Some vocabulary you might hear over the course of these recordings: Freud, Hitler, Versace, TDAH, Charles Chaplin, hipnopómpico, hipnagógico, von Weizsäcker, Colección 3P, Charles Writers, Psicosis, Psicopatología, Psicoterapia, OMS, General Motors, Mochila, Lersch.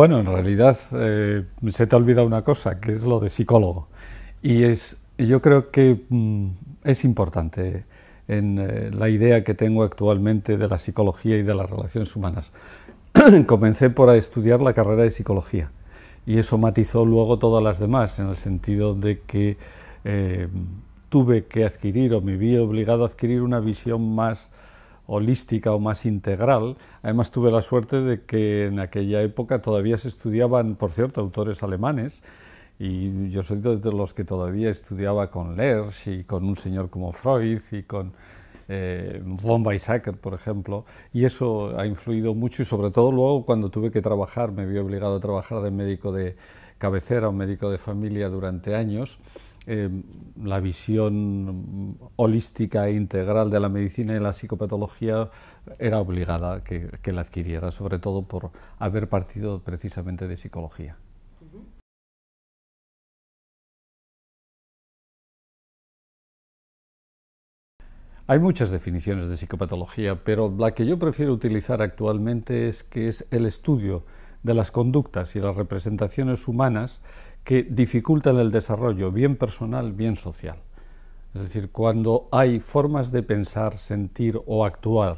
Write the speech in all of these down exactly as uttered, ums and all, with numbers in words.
Bueno, en realidad eh, se te ha olvidado una cosa, que es lo de psicólogo. Y es, yo creo que mm, es importante en eh, la idea que tengo actualmente de la psicología y de las relaciones humanas. Comencé por estudiar la carrera de psicología y eso matizó luego todas las demás, en el sentido de que eh, tuve que adquirir o me vi obligado a adquirir una visión más holística o más integral. Además tuve la suerte de que en aquella época todavía se estudiaban, por cierto, autores alemanes, y yo soy de los que todavía estudiaba con Lersch y con un señor como Freud y con eh, von Weizsäcker, por ejemplo, y eso ha influido mucho, y sobre todo luego cuando tuve que trabajar, me vi obligado a trabajar de médico de cabecera o médico de familia durante años. Eh, la visión holística e integral de la medicina y la psicopatología era obligada que, que la adquiriera, sobre todo por haber partido precisamente de psicología. Hay muchas definiciones de psicopatología, pero la que yo prefiero utilizar actualmente es que es el estudio de las conductas y las representaciones humanas que dificultan el desarrollo, bien personal, bien social. Es decir, cuando hay formas de pensar, sentir o actuar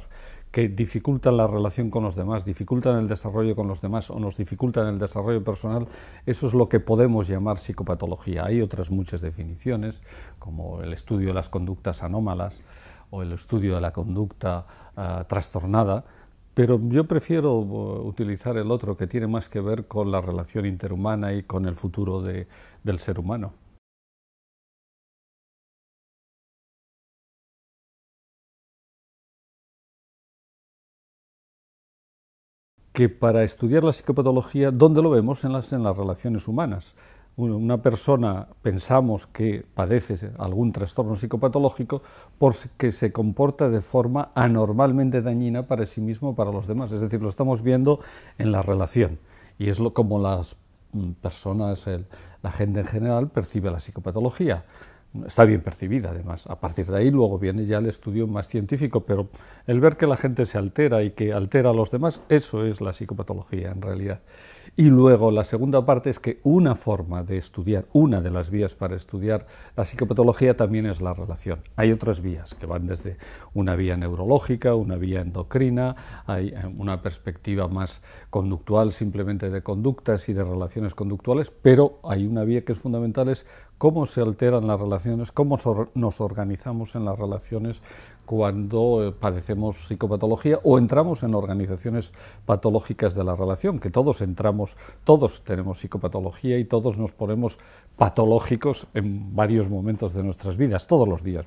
que dificultan la relación con los demás, dificultan el desarrollo con los demás o nos dificultan el desarrollo personal, eso es lo que podemos llamar psicopatología. Hay otras muchas definiciones, como el estudio de las conductas anómalas o el estudio de la conducta uh, trastornada, pero yo prefiero utilizar el otro, que tiene más que ver con la relación interhumana y con el futuro de, del ser humano. Que para estudiar la psicopatología, ¿dónde lo vemos? En las, en las relaciones humanas. Una persona pensamos que padece algún trastorno psicopatológico porque se comporta de forma anormalmente dañina para sí mismo o para los demás. Es decir, lo estamos viendo en la relación, y es lo, como las personas, el, la gente en general percibe la psicopatología. Está bien percibida, además. A partir de ahí luego viene ya el estudio más científico, pero el ver que la gente se altera y que altera a los demás, eso es la psicopatología en realidad. Y luego la segunda parte es que una forma de estudiar, una de las vías para estudiar la psicopatología también es la relación. Hay otras vías que van desde una vía neurológica, una vía endocrina, hay una perspectiva más conductual, simplemente de conductas y de relaciones conductuales, pero hay una vía que es fundamental, es cómo se alteran las relaciones, cómo nos organizamos en las relaciones cuando padecemos psicopatología o entramos en organizaciones patológicas de la relación, que todos entramos, todos tenemos psicopatología y todos nos ponemos patológicos en varios momentos de nuestras vidas, todos los días.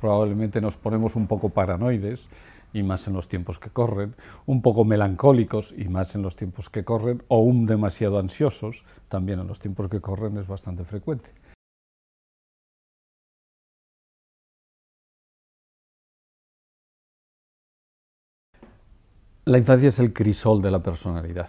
Probablemente nos ponemos un poco paranoides, y más en los tiempos que corren, un poco melancólicos, y más en los tiempos que corren, o un demasiado ansiosos, también en los tiempos que corren es bastante frecuente. La infancia es el crisol de la personalidad,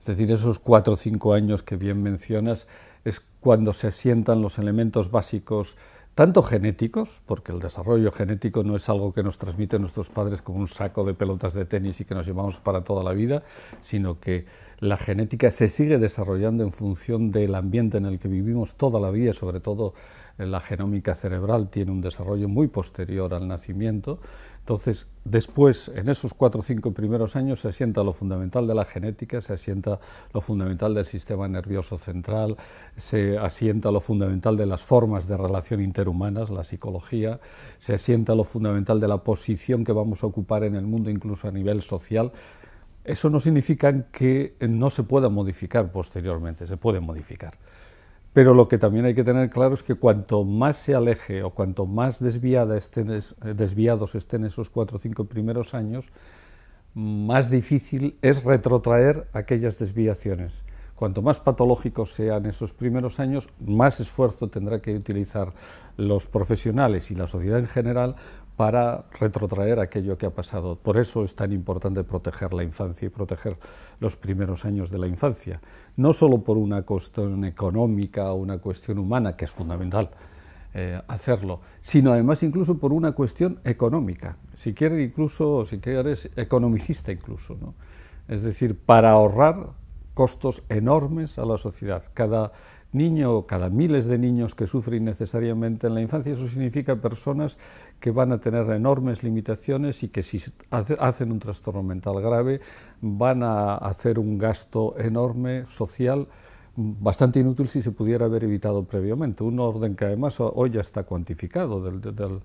es decir, esos cuatro o cinco años que bien mencionas es cuando se asientan los elementos básicos tanto genéticos, porque el desarrollo genético no es algo que nos transmiten nuestros padres como un saco de pelotas de tenis y que nos llevamos para toda la vida, sino que la genética se sigue desarrollando en función del ambiente en el que vivimos toda la vida, sobre todo la genómica cerebral tiene un desarrollo muy posterior al nacimiento. Entonces, después, en esos cuatro o cinco primeros años, se asienta lo fundamental de la genética, se asienta lo fundamental del sistema nervioso central, se asienta lo fundamental de las formas de relación interhumanas, la psicología, se asienta lo fundamental de la posición que vamos a ocupar en el mundo, incluso a nivel social. Eso no significa que no se pueda modificar posteriormente, se puede modificar. Pero lo que también hay que tener claro es que cuanto más se aleje o cuanto más desviada estén, desviados estén esos cuatro o cinco primeros años, más difícil es retrotraer aquellas desviaciones. Cuanto más patológicos sean esos primeros años, más esfuerzo tendrá que utilizar los profesionales y la sociedad en general para retrotraer aquello que ha pasado. Por eso es tan importante proteger la infancia y proteger los primeros años de la infancia, no solo por una cuestión económica o una cuestión humana, que es fundamental eh, hacerlo, sino además incluso por una cuestión económica, si quieres incluso, si quieres economicista incluso, ¿no? Es decir, para ahorrar costos enormes a la sociedad. Cada niño o cada miles de niños que sufren necesariamente en la infancia, eso significa personas que van a tener enormes limitaciones y que si hace, hacen un trastorno mental grave van a hacer un gasto enorme social bastante inútil si se pudiera haber evitado previamente, un orden que además hoy ya está cuantificado, del, del,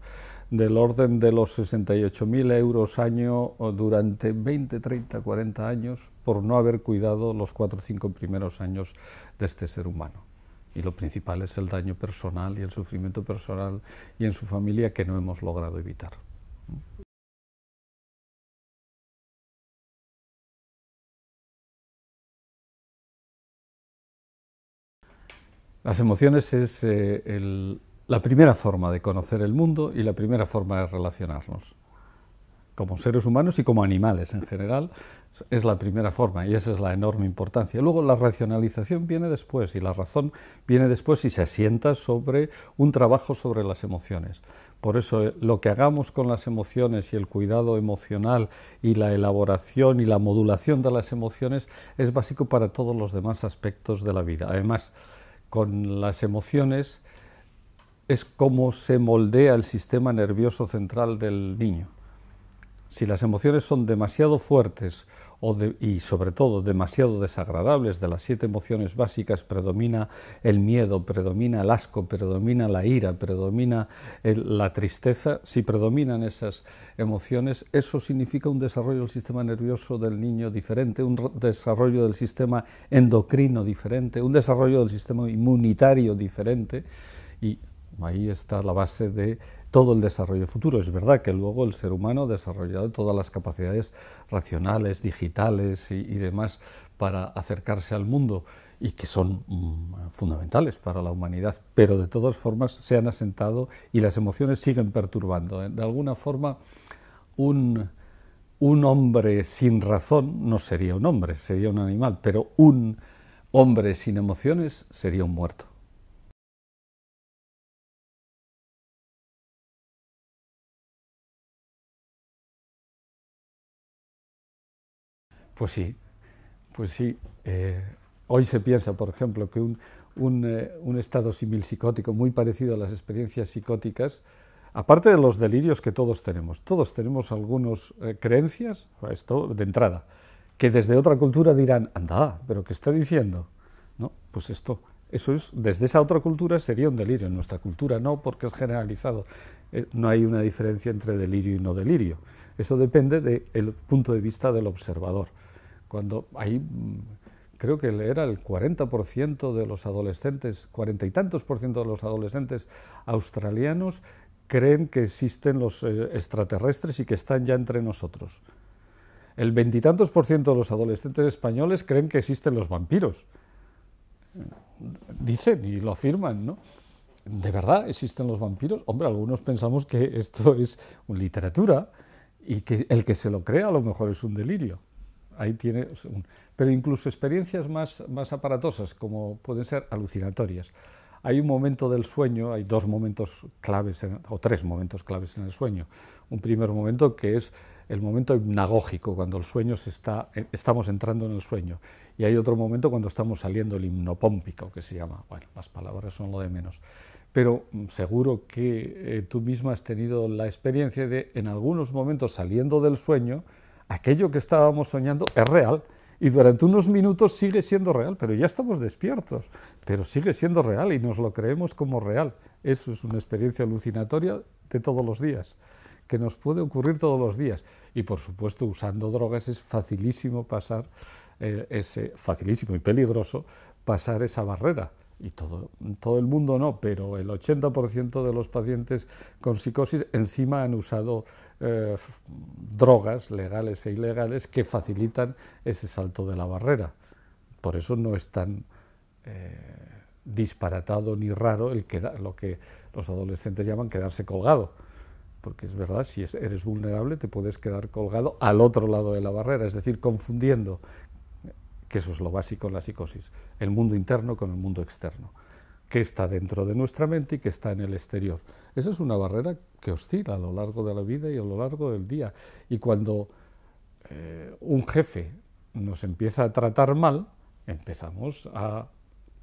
del orden de los sesenta y ocho mil euros año durante veinte, treinta, cuarenta años por no haber cuidado los cuatro o cinco primeros años de este ser humano. Y lo principal es el daño personal y el sufrimiento personal y en su familia que no hemos logrado evitar. Las emociones es eh, el, la primera forma de conocer el mundo y la primera forma de relacionarnos. Como seres humanos y como animales en general, es la primera forma y esa es la enorme importancia. Luego la racionalización viene después y la razón viene después y se asienta sobre un trabajo sobre las emociones. Por eso lo que hagamos con las emociones y el cuidado emocional y la elaboración y la modulación de las emociones es básico para todos los demás aspectos de la vida. Además, con las emociones es como se moldea el sistema nervioso central del niño. Si las emociones son demasiado fuertes o de, y sobre todo demasiado desagradables, de las siete emociones básicas predomina el miedo, predomina el asco, predomina la ira, predomina el, la tristeza, si predominan esas emociones, eso significa un desarrollo del sistema nervioso del niño diferente, un desarrollo del sistema endocrino diferente, un desarrollo del sistema inmunitario diferente y ahí está la base de todo el desarrollo futuro. Es verdad que luego el ser humano ha desarrollado todas las capacidades racionales, digitales y, y demás para acercarse al mundo y que son mm, fundamentales para la humanidad, pero de todas formas se han asentado y las emociones siguen perturbando. De alguna forma, un, un hombre sin razón no sería un hombre, sería un animal, pero un hombre sin emociones sería un muerto. Pues sí, pues sí. Eh, hoy se piensa, por ejemplo, que un, un, eh, un estado símil psicótico muy parecido a las experiencias psicóticas, aparte de los delirios que todos tenemos, todos tenemos algunas eh, creencias, esto de entrada, que desde otra cultura dirán, anda, pero ¿qué está diciendo? No, pues esto, eso es, desde esa otra cultura sería un delirio, en nuestra cultura no, porque es generalizado, eh, no hay una diferencia entre delirio y no delirio, eso depende del punto de vista del observador. Cuando ahí creo que era el cuarenta por ciento de los adolescentes, cuarenta y tantos por ciento de los adolescentes australianos creen que existen los eh, extraterrestres y que están ya entre nosotros. El veintitantos por ciento de los adolescentes españoles creen que existen los vampiros. Dicen y lo afirman, ¿no? ¿De verdad existen los vampiros? Hombre, algunos pensamos que esto es una literatura y que el que se lo crea a lo mejor es un delirio. Ahí tiene un, pero incluso experiencias más, más aparatosas, como pueden ser alucinatorias. Hay un momento del sueño, hay dos momentos claves, en, o tres momentos claves en el sueño. Un primer momento que es el momento hipnagógico, cuando el sueño se está, estamos entrando en el sueño. Y hay otro momento cuando estamos saliendo, el hipnopómpico, que se llama. Bueno, las palabras son lo de menos. Pero seguro que eh, tú misma has tenido la experiencia de, en algunos momentos saliendo del sueño, aquello que estábamos soñando es real y durante unos minutos sigue siendo real, pero ya estamos despiertos, pero sigue siendo real y nos lo creemos como real. Eso es una experiencia alucinatoria de todos los días, que nos puede ocurrir todos los días. Y por supuesto, usando drogas es facilísimo pasar, eh, ese, facilísimo y peligroso pasar esa barrera. Y todo, todo el mundo no, pero el ochenta por ciento de los pacientes con psicosis encima han usado eh, drogas legales e ilegales que facilitan ese salto de la barrera. Por eso no es tan eh, disparatado ni raro el que da, lo que los adolescentes llaman quedarse colgado, porque es verdad, si eres vulnerable te puedes quedar colgado al otro lado de la barrera, es decir, confundiendo, que eso es lo básico en la psicosis, el mundo interno con el mundo externo, que está dentro de nuestra mente y que está en el exterior. Esa es una barrera que oscila a lo largo de la vida y a lo largo del día. Y cuando eh, un jefe nos empieza a tratar mal, empezamos a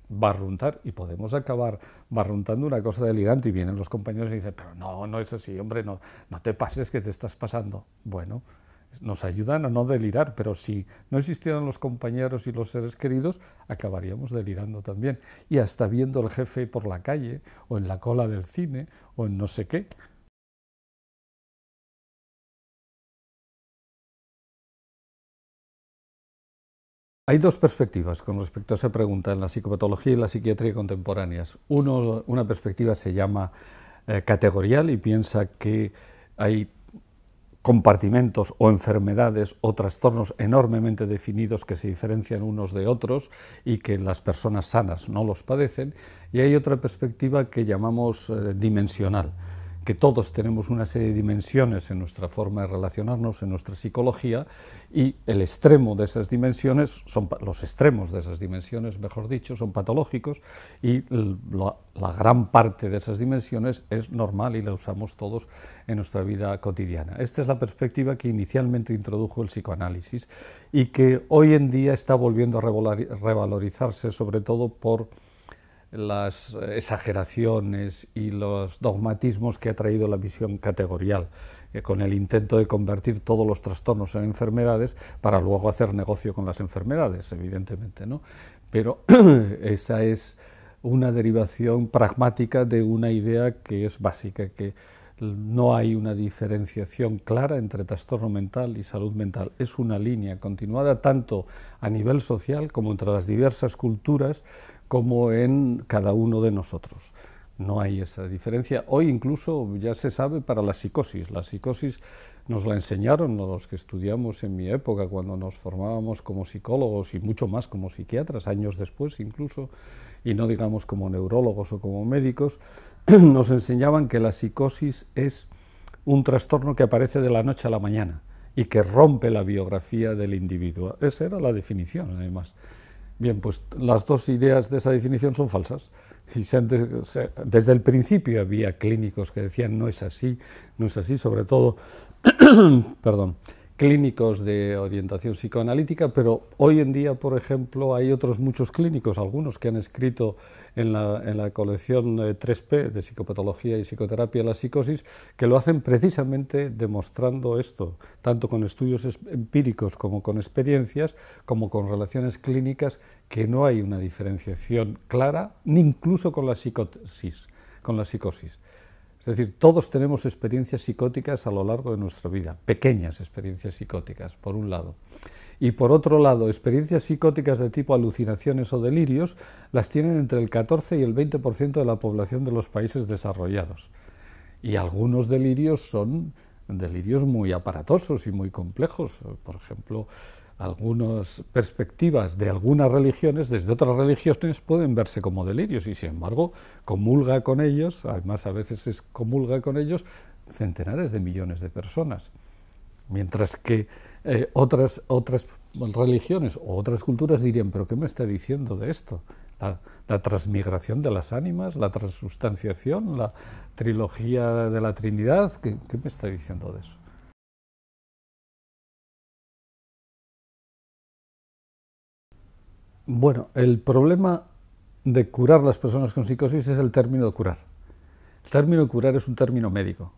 barruntar y podemos acabar barruntando una cosa delirante, y vienen los compañeros y dicen, pero no, no es así, hombre, no, no te pases, que te estás pasando. Bueno, nos ayudan a no delirar, pero si no existieran los compañeros y los seres queridos, acabaríamos delirando también, y hasta viendo al jefe por la calle, o en la cola del cine, o en no sé qué. Hay dos perspectivas con respecto a esa pregunta en la psicopatología y la psiquiatría contemporáneas. Uno, una perspectiva se llama eh, categorial, y piensa que hay compartimentos o enfermedades o trastornos enormemente definidos que se diferencian unos de otros y que las personas sanas no los padecen. Y hay otra perspectiva que llamamos eh, dimensional, que todos tenemos una serie de dimensiones en nuestra forma de relacionarnos, en nuestra psicología, y el extremo de esas dimensiones, son, los extremos de esas dimensiones, mejor dicho, son patológicos, y la, la gran parte de esas dimensiones es normal y la usamos todos en nuestra vida cotidiana. Esta es la perspectiva que inicialmente introdujo el psicoanálisis y que hoy en día está volviendo a revalorizarse, sobre todo por las exageraciones y los dogmatismos que ha traído la visión categorial, con el intento de convertir todos los trastornos en enfermedades para luego hacer negocio con las enfermedades, evidentemente, ¿no? Pero esa es una derivación pragmática de una idea que es básica, que no hay una diferenciación clara entre trastorno mental y salud mental. Es una línea continuada tanto a nivel social como entre las diversas culturas, como en cada uno de nosotros. No hay esa diferencia. Hoy incluso ya se sabe para la psicosis. La psicosis nos la enseñaron los que estudiamos en mi época, cuando nos formábamos como psicólogos y mucho más como psiquiatras, años después incluso, y no digamos como neurólogos o como médicos, nos enseñaban que la psicosis es un trastorno que aparece de la noche a la mañana y que rompe la biografía del individuo. Esa era la definición, además. Bien, pues las dos ideas de esa definición son falsas. Y se han de, se, desde el principio había clínicos que decían no es así, no es así, sobre todo perdón, clínicos de orientación psicoanalítica, pero hoy en día, por ejemplo, hay otros muchos clínicos, algunos que han escrito en la, en la colección tres P de Psicopatología y Psicoterapia de la Psicosis, que lo hacen precisamente demostrando esto, tanto con estudios empíricos como con experiencias, como con relaciones clínicas, que no hay una diferenciación clara, ni incluso con la psicosis, con la psicosis. Es decir, todos tenemos experiencias psicóticas a lo largo de nuestra vida, pequeñas experiencias psicóticas, por un lado. Y por otro lado, experiencias psicóticas de tipo alucinaciones o delirios las tienen entre el catorce y el veinte por ciento de la población de los países desarrollados. Y algunos delirios son delirios muy aparatosos y muy complejos. Por ejemplo, algunas perspectivas de algunas religiones, desde otras religiones, pueden verse como delirios, y sin embargo comulga con ellos, además a veces es comulga con ellos centenares de millones de personas, mientras que eh, otras, otras religiones o otras culturas dirían, pero ¿qué me está diciendo de esto? La, la transmigración de las ánimas, la transustanciación, la trilogía de la Trinidad, ¿qué, qué me está diciendo de eso? Bueno, el problema de curar las personas con psicosis es el término de curar. El término de curar es un término médico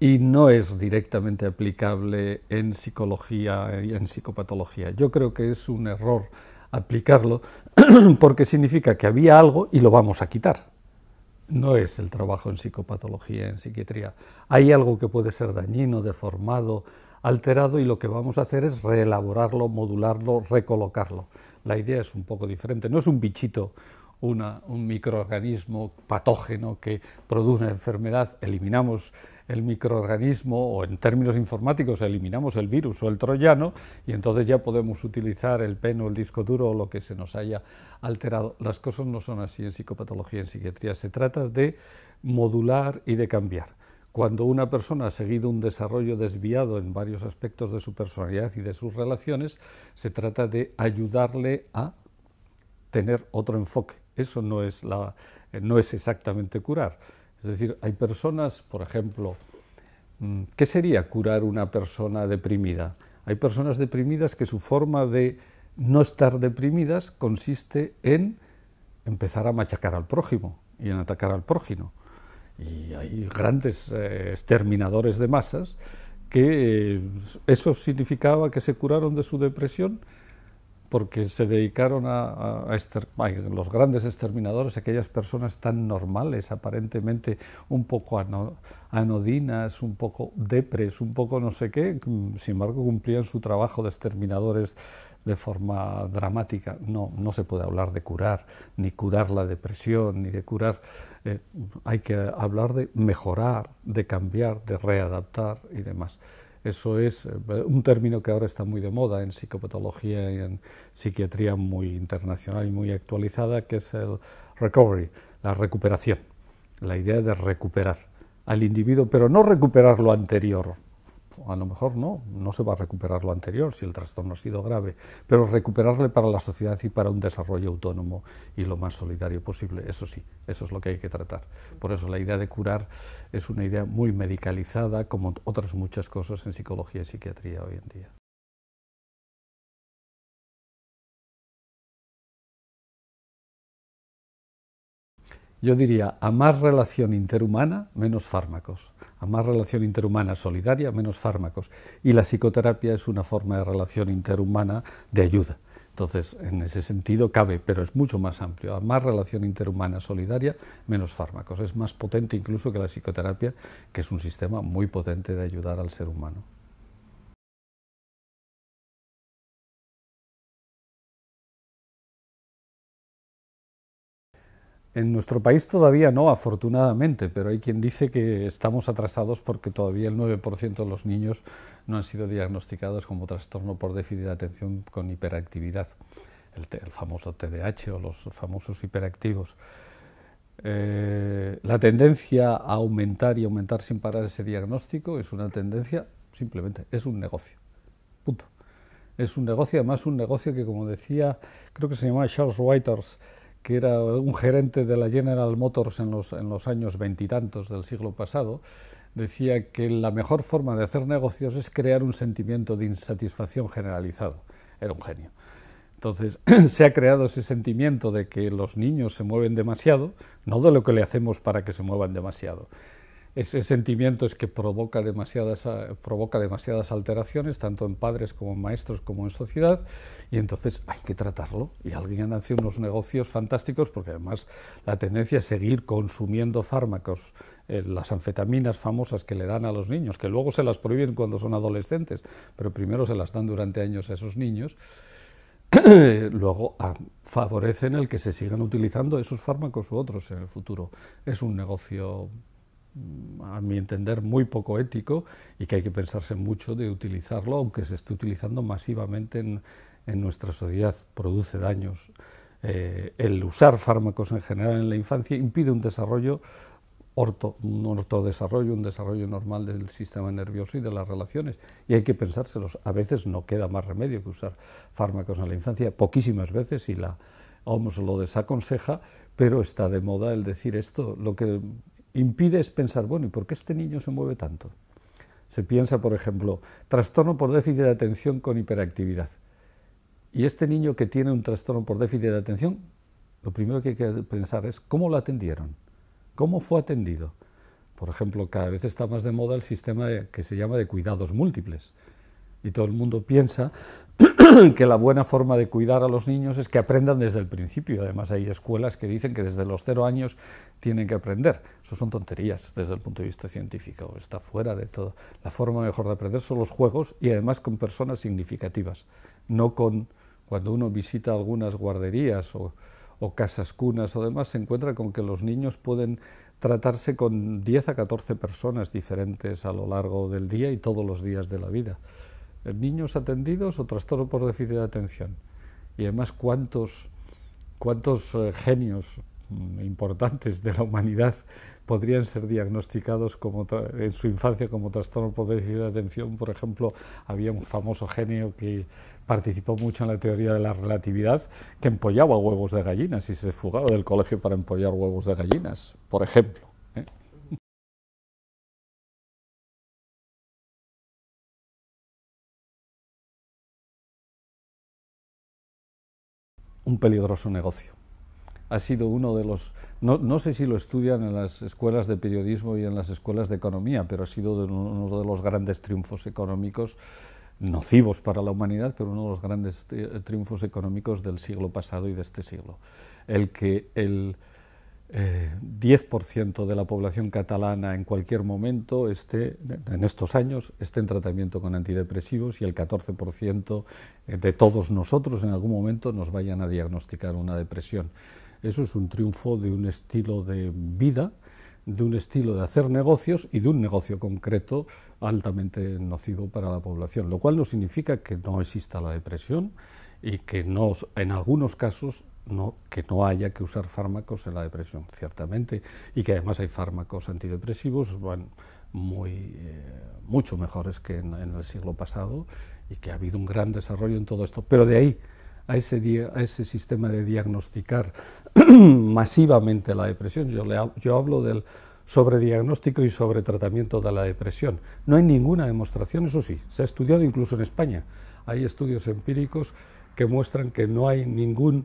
y no es directamente aplicable en psicología y en psicopatología. Yo creo que es un error aplicarlo porque significa que había algo y lo vamos a quitar. No es el trabajo en psicopatología, en psiquiatría. Hay algo que puede ser dañino, deformado, alterado, y lo que vamos a hacer es reelaborarlo, modularlo, recolocarlo. La idea es un poco diferente, no es un bichito, una, un microorganismo patógeno que produce una enfermedad, eliminamos el microorganismo, o en términos informáticos eliminamos el virus o el troyano, y entonces ya podemos utilizar el pen o el disco duro o lo que se nos haya alterado. Las cosas no son así en psicopatología, en psiquiatría, se trata de modular y de cambiar. Cuando una persona ha seguido un desarrollo desviado en varios aspectos de su personalidad y de sus relaciones, se trata de ayudarle a tener otro enfoque. Eso no es, la, no es exactamente curar. Es decir, hay personas, por ejemplo, ¿qué sería curar una persona deprimida? Hay personas deprimidas que su forma de no estar deprimidas consiste en empezar a machacar al prójimo y en atacar al prójimo. Y hay grandes eh, exterminadores de masas que eh, eso significaba que se curaron de su depresión porque se dedicaron a, a, exter, a los grandes exterminadores, aquellas personas tan normales, aparentemente un poco ano, anodinas, un poco depres, un poco no sé qué, sin embargo cumplían su trabajo de exterminadores de forma dramática. No, no se puede hablar de curar, ni curar la depresión, ni de curar. Eh, hay que hablar de mejorar, de cambiar, de readaptar y demás. Eso es un término que ahora está muy de moda en psicopatología y en psiquiatría muy internacional y muy actualizada, que es el recovery, la recuperación, la idea de recuperar al individuo, pero no recuperar lo anterior. A lo mejor no, no se va a recuperar lo anterior si el trastorno ha sido grave, pero recuperarle para la sociedad y para un desarrollo autónomo y lo más solidario posible, eso sí, eso es lo que hay que tratar. Por eso la idea de curar es una idea muy medicalizada, como otras muchas cosas en psicología y psiquiatría hoy en día. Yo diría, a más relación interhumana, menos fármacos. A más relación interhumana solidaria, menos fármacos. Y la psicoterapia es una forma de relación interhumana de ayuda. Entonces, en ese sentido cabe, pero es mucho más amplio. A más relación interhumana solidaria, menos fármacos. Es más potente incluso que la psicoterapia, que es un sistema muy potente de ayudar al ser humano. En nuestro país todavía no, afortunadamente, pero hay quien dice que estamos atrasados porque todavía el nueve por ciento de los niños no han sido diagnosticados como trastorno por déficit de atención con hiperactividad, el, el famoso T D A H o los famosos hiperactivos. Eh, la tendencia a aumentar y aumentar sin parar ese diagnóstico es una tendencia, simplemente, es un negocio, punto. Es un negocio, además un negocio que, como decía, creo que se llamaba Charles Writers, que era un gerente de la General Motors en los, en los años veintitantos del siglo pasado, decía que la mejor forma de hacer negocios es crear un sentimiento de insatisfacción generalizado. Era un genio. Entonces, se ha creado ese sentimiento de que los niños se mueven demasiado, no de lo que le hacemos para que se muevan demasiado. Ese sentimiento es que provoca demasiadas, provoca demasiadas alteraciones, tanto en padres como en maestros como en sociedad, y entonces hay que tratarlo. Y alguien hace unos negocios fantásticos, porque además la tendencia es seguir consumiendo fármacos, eh, las anfetaminas famosas que le dan a los niños, que luego se las prohíben cuando son adolescentes, pero primero se las dan durante años a esos niños, luego ah, favorecen el que se sigan utilizando esos fármacos u otros en el futuro. Es un negocio, a mi entender, muy poco ético y que hay que pensarse mucho de utilizarlo, aunque se esté utilizando masivamente en, en nuestra sociedad, produce daños. Eh, el usar fármacos en general en la infancia impide un desarrollo, orto, un ortodesarrollo, un desarrollo normal del sistema nervioso y de las relaciones, y hay que pensárselos. A veces no queda más remedio que usar fármacos en la infancia, poquísimas veces, y la O M S lo desaconseja, pero está de moda el decir esto. Lo que impide es pensar, bueno, ¿y por qué este niño se mueve tanto? Se piensa, por ejemplo, trastorno por déficit de atención con hiperactividad. Y este niño que tiene un trastorno por déficit de atención, lo primero que hay que pensar es cómo lo atendieron, cómo fue atendido. Por ejemplo, cada vez está más de moda el sistema que se llama de cuidados múltiples. Y todo el mundo piensa que la buena forma de cuidar a los niños es que aprendan desde el principio. Además, hay escuelas que dicen que desde los cero años tienen que aprender. Eso son tonterías desde el punto de vista científico. Está fuera de todo. La forma mejor de aprender son los juegos y además con personas significativas. No con, cuando uno visita algunas guarderías o, o casas cunas o demás, se encuentra con que los niños pueden tratarse con diez a catorce personas diferentes a lo largo del día y todos los días de la vida. Niños atendidos o trastorno por déficit de atención. Y además, cuántos, cuántos eh, genios mm, importantes de la humanidad podrían ser diagnosticados como tra- en su infancia como trastorno por déficit de atención. Por ejemplo, había un famoso genio que participó mucho en la teoría de la relatividad, que empollaba huevos de gallinas y se fugaba del colegio para empollar huevos de gallinas, por ejemplo. ¿eh? un peligroso negocio. Ha sido uno de los, no, no sé si lo estudian en las escuelas de periodismo y en las escuelas de economía, pero ha sido de uno de los grandes triunfos económicos, nocivos para la humanidad, pero uno de los grandes triunfos económicos del siglo pasado y de este siglo. El que el eh, diez por ciento de la población catalana en cualquier momento, esté, en estos años, esté en tratamiento con antidepresivos y el catorce por ciento de todos nosotros en algún momento nos vayan a diagnosticar una depresión. Eso es un triunfo de un estilo de vida, de un estilo de hacer negocios y de un negocio concreto altamente nocivo para la población, lo cual no significa que no exista la depresión y que no, en algunos casos no, que no haya que usar fármacos en la depresión, ciertamente, y que además hay fármacos antidepresivos bueno, muy, eh, mucho mejores que en, en el siglo pasado y que ha habido un gran desarrollo en todo esto, pero de ahí A ese, dia, a ese sistema de diagnosticar masivamente la depresión. Yo, le, yo hablo del sobrediagnóstico y sobretratamiento de la depresión. No hay ninguna demostración, eso sí, se ha estudiado incluso en España. Hay estudios empíricos que muestran que no hay ningún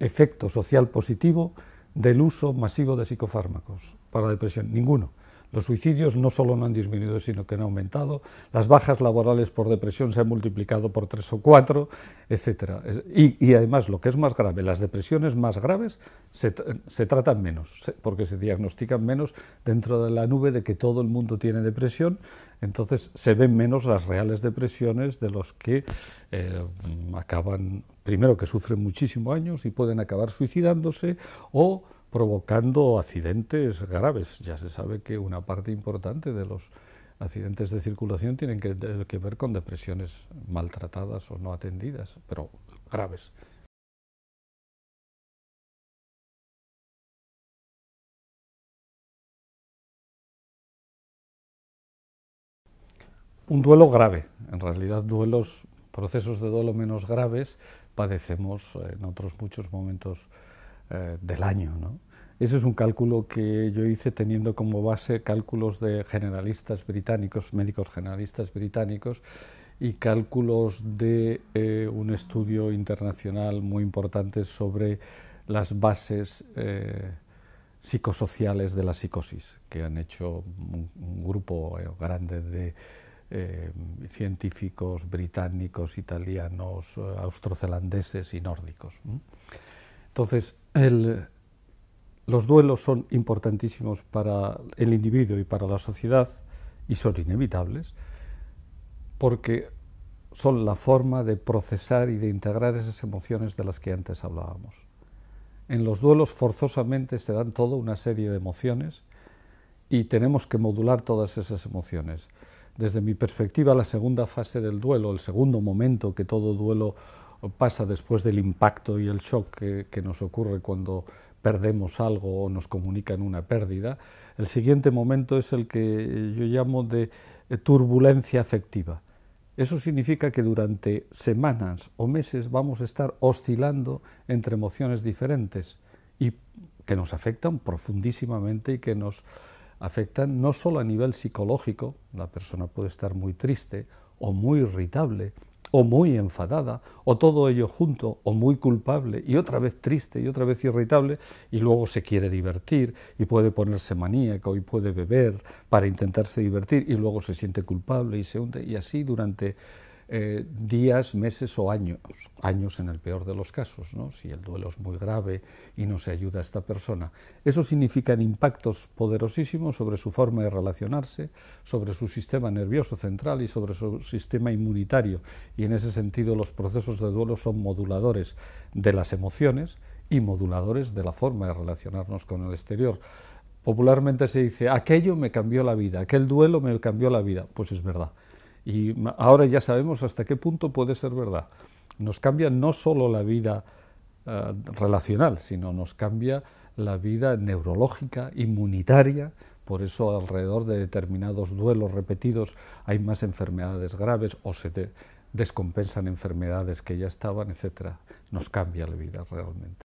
efecto social positivo del uso masivo de psicofármacos para la depresión, ninguno. Los suicidios no solo no han disminuido, sino que han aumentado, las bajas laborales por depresión se han multiplicado por tres o cuatro, etcétera. Y, y además, lo que es más grave, las depresiones más graves se, se tratan menos, porque se diagnostican menos dentro de la nube de que todo el mundo tiene depresión, entonces se ven menos las reales depresiones de los que eh, acaban, primero que sufren muchísimos años y pueden acabar suicidándose o provocando accidentes graves. Ya se sabe que una parte importante de los accidentes de circulación tienen que, que ver con depresiones maltratadas o no atendidas, pero graves. Un duelo grave, en realidad duelos, procesos de duelo menos graves padecemos en otros muchos momentos del año, ¿no? Ese es un cálculo que yo hice teniendo como base cálculos de generalistas británicos, médicos generalistas británicos, y cálculos de eh, un estudio internacional muy importante sobre las bases eh, psicosociales de la psicosis, que han hecho un, un grupo grande de eh, científicos británicos, italianos, austrozelandeses y nórdicos. Entonces, el, los duelos son importantísimos para el individuo y para la sociedad y son inevitables porque son la forma de procesar y de integrar esas emociones de las que antes hablábamos. En los duelos forzosamente se dan toda una serie de emociones y tenemos que modular todas esas emociones. Desde mi perspectiva, la segunda fase del duelo, el segundo momento que todo duelo pasa después del impacto y el shock que, que nos ocurre cuando perdemos algo o nos comunican una pérdida, el siguiente momento es el que yo llamo de turbulencia afectiva. Eso significa que durante semanas o meses vamos a estar oscilando entre emociones diferentes y que nos afectan profundísimamente y que nos afectan no solo a nivel psicológico, la persona puede estar muy triste o muy irritable, o muy enfadada, o todo ello junto, o muy culpable, y otra vez triste, y otra vez irritable, y luego se quiere divertir, y puede ponerse maníaco, y puede beber para intentarse divertir, y luego se siente culpable y se hunde, y así durante eh, días, meses o años, años en el peor de los casos, ¿no? Si el duelo es muy grave y no se ayuda a esta persona. Eso significan impactos poderosísimos sobre su forma de relacionarse, sobre su sistema nervioso central y sobre su sistema inmunitario, y en ese sentido los procesos de duelo son moduladores de las emociones y moduladores de la forma de relacionarnos con el exterior. Popularmente se dice, aquello me cambió la vida, aquel duelo me cambió la vida, pues es verdad. Y ahora ya sabemos hasta qué punto puede ser verdad. Nos cambia no solo la vida eh, relacional, sino nos cambia la vida neurológica, inmunitaria. Por eso alrededor de determinados duelos repetidos hay más enfermedades graves o se de- descompensan enfermedades que ya estaban, etcétera. Nos cambia la vida realmente.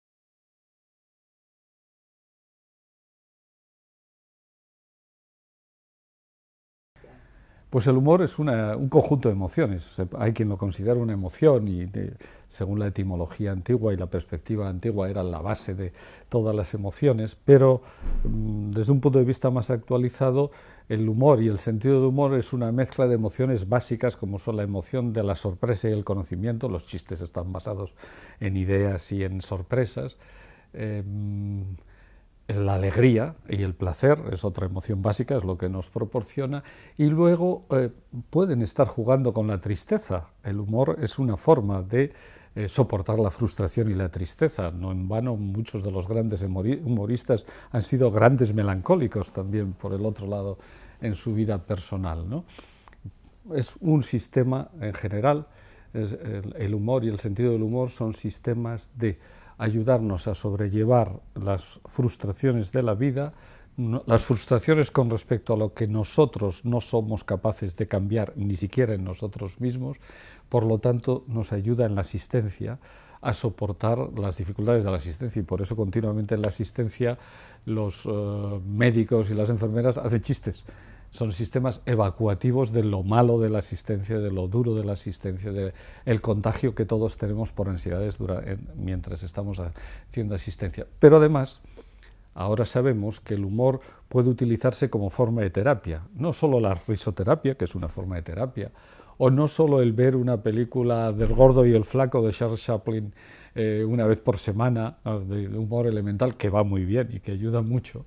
Pues el humor es una, un conjunto de emociones. Hay quien lo considera una emoción y de, según la etimología antigua y la perspectiva antigua era la base de todas las emociones, pero desde un punto de vista más actualizado, el humor y el sentido del humor es una mezcla de emociones básicas como son la emoción de la sorpresa y el conocimiento. Los chistes están basados en ideas y en sorpresas. Eh, La alegría y el placer es otra emoción básica, es lo que nos proporciona, y luego eh, pueden estar jugando con la tristeza. El humor es una forma de eh, soportar la frustración y la tristeza. No en vano muchos de los grandes humoristas han sido grandes melancólicos también, por el otro lado, en su vida personal, ¿no? Es un sistema en general, es, el, el humor y el sentido del humor son sistemas de ayudarnos a sobrellevar las frustraciones de la vida, no, las frustraciones con respecto a lo que nosotros no somos capaces de cambiar, ni siquiera en nosotros mismos. Por lo tanto, nos ayuda en la asistencia a soportar las dificultades de la asistencia, y por eso continuamente en la asistencia los eh, médicos y las enfermeras hacen chistes. Son sistemas evacuativos de lo malo de la asistencia, de lo duro de la asistencia, del contagio que todos tenemos por ansiedades durante, mientras estamos haciendo asistencia. Pero además, ahora sabemos que el humor puede utilizarse como forma de terapia. No solo la risoterapia, que es una forma de terapia, o no solo el ver una película del gordo y el flaco de Charles Chaplin eh, una vez por semana, de humor elemental, que va muy bien y que ayuda mucho,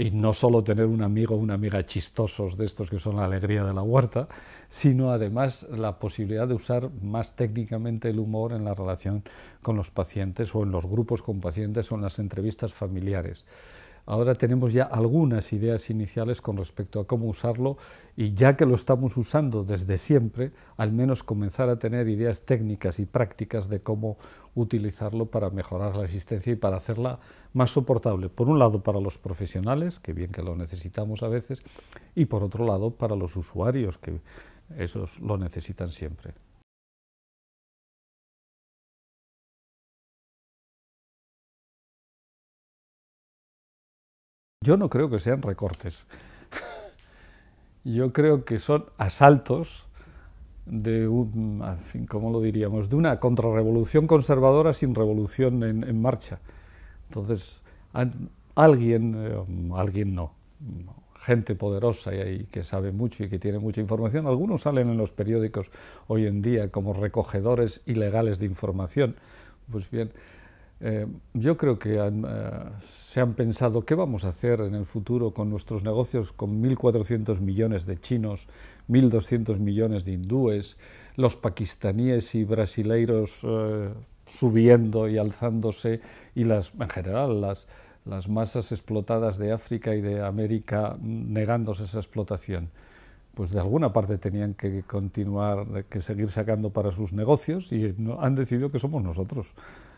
y no solo tener un amigo o una amiga chistosos de estos que son la alegría de la huerta, sino además la posibilidad de usar más técnicamente el humor en la relación con los pacientes o en los grupos con pacientes o en las entrevistas familiares. Ahora tenemos ya algunas ideas iniciales con respecto a cómo usarlo, y ya que lo estamos usando desde siempre, al menos comenzar a tener ideas técnicas y prácticas de cómo utilizarlo para mejorar la asistencia y para hacerla más soportable, por un lado para los profesionales, que bien que lo necesitamos a veces, y por otro lado para los usuarios, que esos lo necesitan siempre. Yo no creo que sean recortes, yo creo que son asaltos de un, en fin, ¿cómo lo diríamos?, de una contrarrevolución conservadora sin revolución en, en marcha. Entonces, alguien, eh, alguien no, gente poderosa y, y que sabe mucho y que tiene mucha información, algunos salen en los periódicos hoy en día como recogedores ilegales de información, pues bien, Eh, yo creo que han, eh, se han pensado qué vamos a hacer en el futuro con nuestros negocios, con mil cuatrocientos millones de chinos, mil doscientos millones de hindúes, los pakistaníes y brasileiros eh, subiendo y alzándose, y las, en general las, las masas explotadas de África y de América negándose esa explotación. Pues de alguna parte tenían que continuar, que seguir sacando para sus negocios, y han decidido que somos nosotros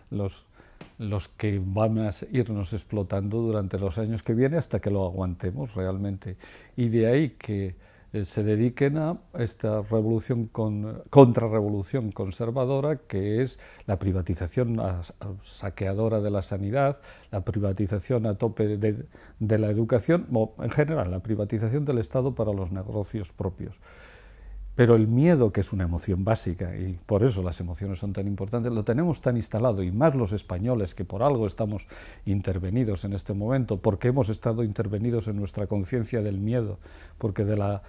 los los que van a irnos explotando durante los años que vienen hasta que lo aguantemos realmente. Y de ahí que eh, se dediquen a esta revolución con, contrarrevolución conservadora, que es la privatización a, a, saqueadora de la sanidad, la privatización a tope de, de la educación, o en general la privatización del Estado para los negocios propios. Pero el miedo, que es una emoción básica, y por eso las emociones son tan importantes, lo tenemos tan instalado, y más los españoles, que por algo estamos intervenidos en este momento, porque hemos estado intervenidos en nuestra conciencia del miedo, porque de la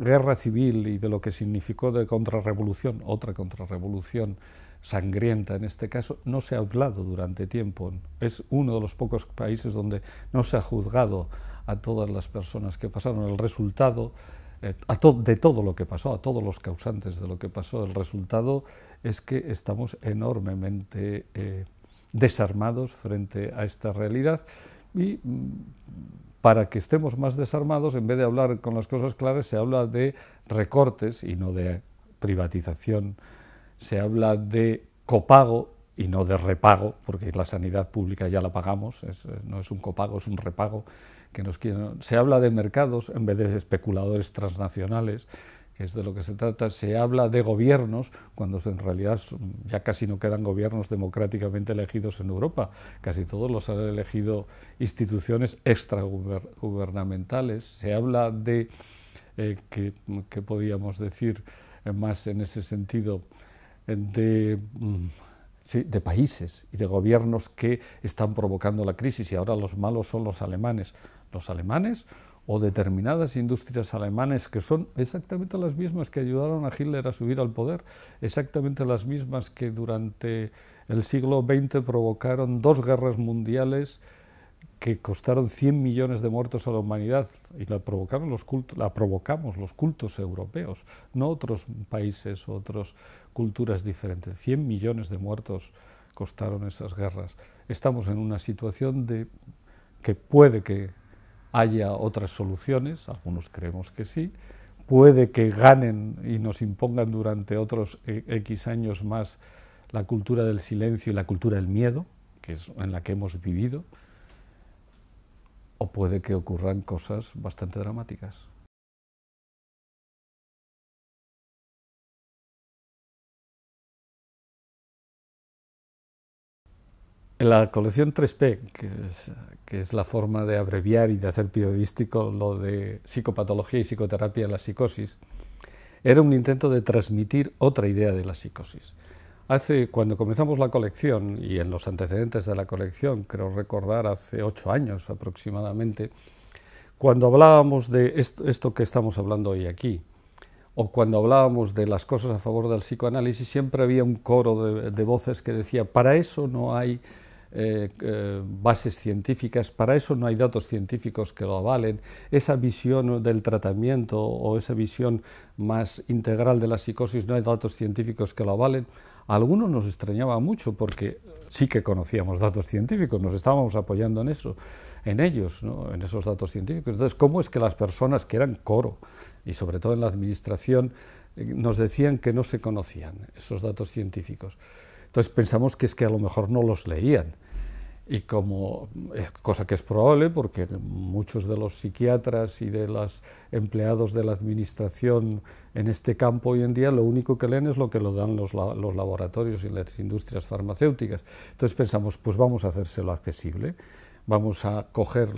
guerra civil y de lo que significó de contrarrevolución, otra contrarrevolución sangrienta en este caso, no se ha hablado durante tiempo. Es uno de los pocos países donde no se ha juzgado a todas las personas que pasaron. El resultado A to- de todo lo que pasó, a todos los causantes de lo que pasó, el resultado es que estamos enormemente eh, desarmados frente a esta realidad, y para que estemos más desarmados, en vez de hablar con las cosas claras, se habla de recortes y no de privatización, se habla de copago y no de repago, porque la sanidad pública ya la pagamos, es, no es un copago, es un repago. Que nos quieren. Se habla de mercados en vez de especuladores transnacionales, que es de lo que se trata. Se habla de gobiernos, cuando en realidad ya casi no quedan gobiernos democráticamente elegidos en Europa. Casi todos los han elegido instituciones extragubernamentales. Se habla de eh, que, que podíamos decir eh, más en ese sentido de, mm, sí, de países y de gobiernos que están provocando la crisis, y ahora los malos son los alemanes. Los alemanes o determinadas industrias alemanas que son exactamente las mismas que ayudaron a Hitler a subir al poder, exactamente las mismas que durante el siglo veinte provocaron dos guerras mundiales que costaron cien millones de muertos a la humanidad, y la, provocaron los cultos, la provocamos los cultos europeos, no otros países, otras culturas diferentes. cien millones de muertos costaron esas guerras. Estamos en una situación de que puede que haya otras soluciones, algunos creemos que sí, puede que ganen y nos impongan durante otros X años más la cultura del silencio y la cultura del miedo, que es en la que hemos vivido, o puede que ocurran cosas bastante dramáticas. La colección tres P, que es, que es la forma de abreviar y de hacer periodístico lo de psicopatología y psicoterapia de la psicosis, era un intento de transmitir otra idea de la psicosis. Hace, cuando comenzamos la colección, y en los antecedentes de la colección, creo recordar hace ocho años aproximadamente, cuando hablábamos de esto, esto que estamos hablando hoy aquí, o cuando hablábamos de las cosas a favor del psicoanálisis, siempre había un coro de, de voces que decía, para eso no hay Eh, eh, bases científicas, para eso no hay datos científicos que lo avalen, esa visión del tratamiento o esa visión más integral de la psicosis no hay datos científicos que lo avalen. A algunos nos extrañaba mucho porque sí que conocíamos datos científicos, nos estábamos apoyando en eso, en ellos, ¿no? En esos datos científicos. Entonces, ¿cómo es que las personas que eran coro, y sobre todo en la administración, eh, nos decían que no se conocían esos datos científicos? Entonces pensamos que es que a lo mejor no los leían, y como, cosa que es probable porque muchos de los psiquiatras y de los empleados de la administración en este campo hoy en día lo único que leen es lo que lo dan los, los laboratorios y las industrias farmacéuticas. Entonces pensamos, pues vamos a hacérselo accesible, vamos a coger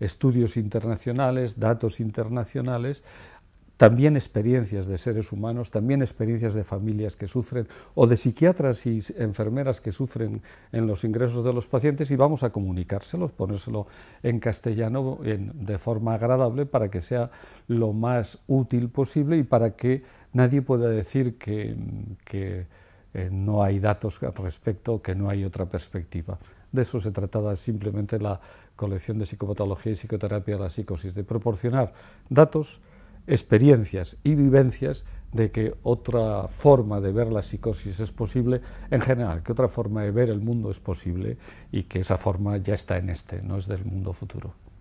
estudios internacionales, datos internacionales, también experiencias de seres humanos, también experiencias de familias que sufren o de psiquiatras y enfermeras que sufren en los ingresos de los pacientes, y vamos a comunicárselos, ponérselo en castellano en, de forma agradable para que sea lo más útil posible y para que nadie pueda decir que, que eh, no hay datos al respecto, que no hay otra perspectiva. De eso se trataba simplemente la colección de psicopatología y psicoterapia de la psicosis, de proporcionar datos, experiencias y vivencias de que otra forma de ver la psicosis es posible en general, que otra forma de ver el mundo es posible y que esa forma ya está en este, no es del mundo futuro.